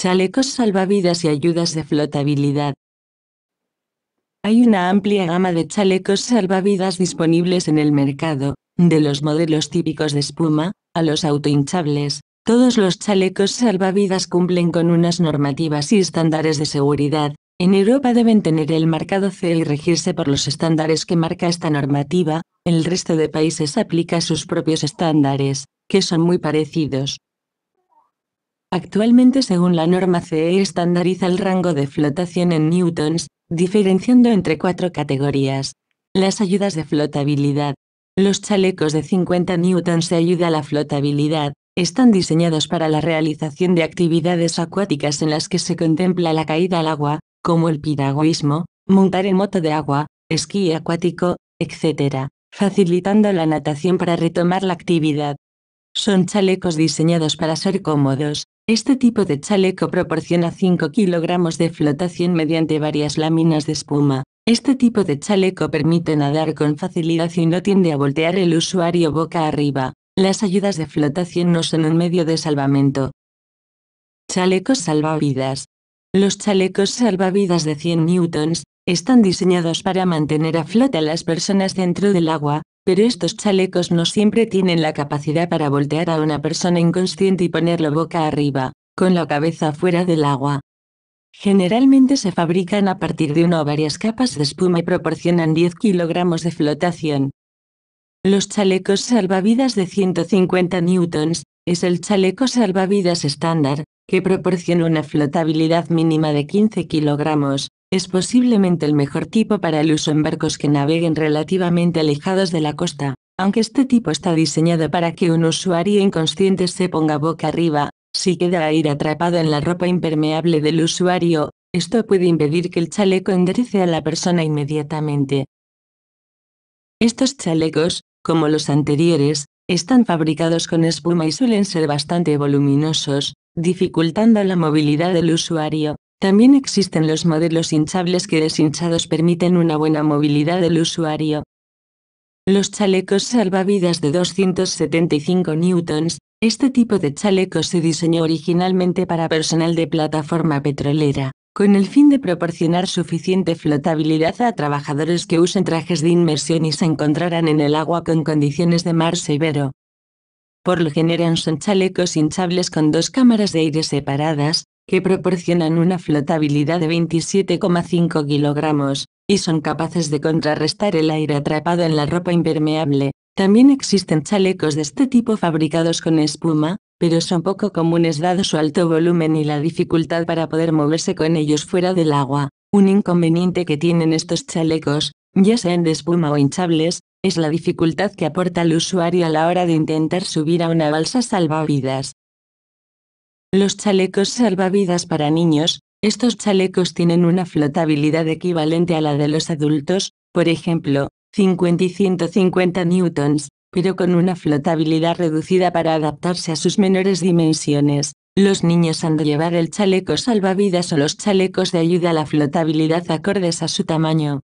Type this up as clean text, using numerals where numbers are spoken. Chalecos salvavidas y ayudas de flotabilidad. Hay una amplia gama de chalecos salvavidas disponibles en el mercado, de los modelos típicos de espuma, a los autohinchables. Todos los chalecos salvavidas cumplen con unas normativas y estándares de seguridad. En Europa deben tener el marcado CE y regirse por los estándares que marca esta normativa. El resto de países aplica sus propios estándares, que son muy parecidos. Actualmente, según la norma CE, estandariza el rango de flotación en newtons, diferenciando entre cuatro categorías. Las ayudas de flotabilidad. Los chalecos de 50 newtons de ayuda a la flotabilidad están diseñados para la realización de actividades acuáticas en las que se contempla la caída al agua, como el piragüismo, montar en moto de agua, esquí acuático, etc., facilitando la natación para retomar la actividad. Son chalecos diseñados para ser cómodos. Este tipo de chaleco proporciona 5 kilogramos de flotación mediante varias láminas de espuma. Este tipo de chaleco permite nadar con facilidad y no tiende a voltear el usuario boca arriba. Las ayudas de flotación no son un medio de salvamento. Chalecos salvavidas. Los chalecos salvavidas de 100 newtons están diseñados para mantener a flote a las personas dentro del agua, pero estos chalecos no siempre tienen la capacidad para voltear a una persona inconsciente y ponerlo boca arriba, con la cabeza fuera del agua. Generalmente se fabrican a partir de una o varias capas de espuma y proporcionan 10 kilogramos de flotación. Los chalecos salvavidas de 150 newtons es el chaleco salvavidas estándar, que proporciona una flotabilidad mínima de 15 kilogramos. Es posiblemente el mejor tipo para el uso en barcos que naveguen relativamente alejados de la costa, aunque este tipo está diseñado para que un usuario inconsciente se ponga boca arriba. Si queda aire atrapado en la ropa impermeable del usuario, esto puede impedir que el chaleco enderece a la persona inmediatamente. Estos chalecos, como los anteriores, están fabricados con espuma y suelen ser bastante voluminosos, dificultando la movilidad del usuario. También existen los modelos hinchables que deshinchados permiten una buena movilidad del usuario. Los chalecos salvavidas de 275 newtons. Este tipo de chaleco se diseñó originalmente para personal de plataforma petrolera, con el fin de proporcionar suficiente flotabilidad a trabajadores que usen trajes de inmersión y se encontraran en el agua con condiciones de mar severo. Por lo general son chalecos hinchables con 2 cámaras de aire separadas, que proporcionan una flotabilidad de 27,5 kilogramos, y son capaces de contrarrestar el aire atrapado en la ropa impermeable. También existen chalecos de este tipo fabricados con espuma, pero son poco comunes dado su alto volumen y la dificultad para poder moverse con ellos fuera del agua. Un inconveniente que tienen estos chalecos, ya sean de espuma o hinchables, es la dificultad que aporta el usuario a la hora de intentar subir a una balsa salvavidas. Los chalecos salvavidas para niños. Estos chalecos tienen una flotabilidad equivalente a la de los adultos, por ejemplo, 50 y 150 newtons, pero con una flotabilidad reducida para adaptarse a sus menores dimensiones. Los niños han de llevar el chaleco salvavidas o los chalecos de ayuda a la flotabilidad acordes a su tamaño.